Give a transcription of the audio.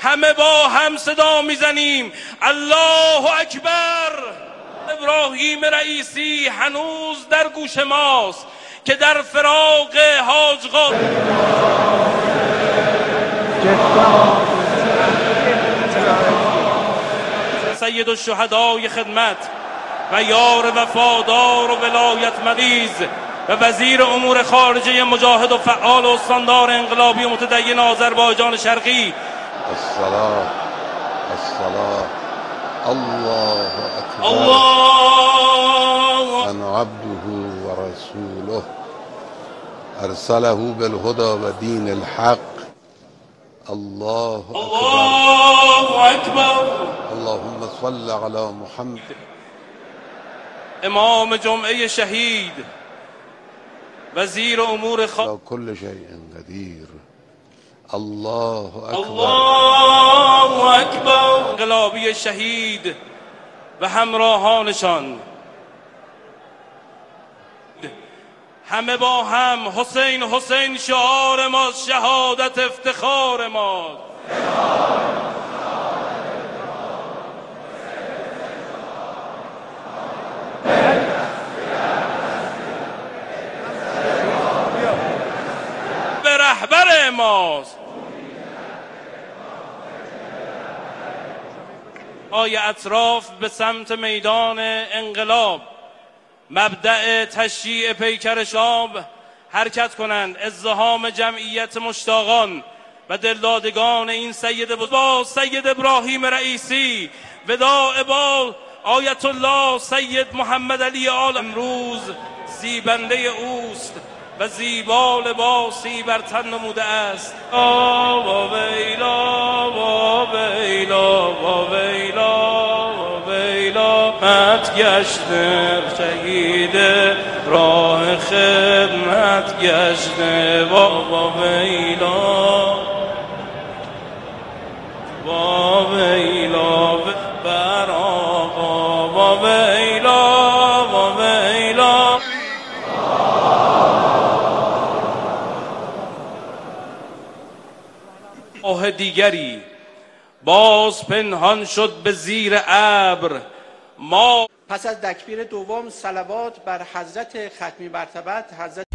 همه با هم صدا میزنیم الله اکبر. ابراهیم رئیسی هنوز در گوش ماست که در فراق حاج قاسم سید الشهدای خدمت و یار وفادار و ولایت مریض و وزیر امور خارجه مجاهد و فعال و استاندار انقلابی و متدین آذربایجان شرقی. الصلاة الصلاة الله اکبر الله ان عبده و رسوله ارسله بالهدى و دین الحق. الله اکبر الله اکبر اللهم صل علی محمد. امام جمعه شهید وزیر امور خارجه کل شیء قدیر. الله اکبر الله اکبر. انقلابی شهید و همراهانشان همه با هم حسین حسین شعار ما، شهادت افتخار ما. به رهبر ماست آی اطراف به سمت میدان انقلاب مبدأ تشییع پیکر شاب حرکت کنند. ازدحام جمعیت مشتاقان و دلدادگان این سید با سید ابراهیم رئیسی وداع با آیت الله سید محمد علی آل روز زیبنده اوست و زیبا لباسی بر تن نموده است. آوا ویلا وا ویلا وا ویلا مت گشته شهید راه خدمت گشته وا ویلا وا ویلا بر آقا وا ویلا وا ویلا. آه دیگری باز پنهان شد به زیر ابر ما. پس از تکبیر دوم صلوات بر حضرت ختمی مرتبت حضرت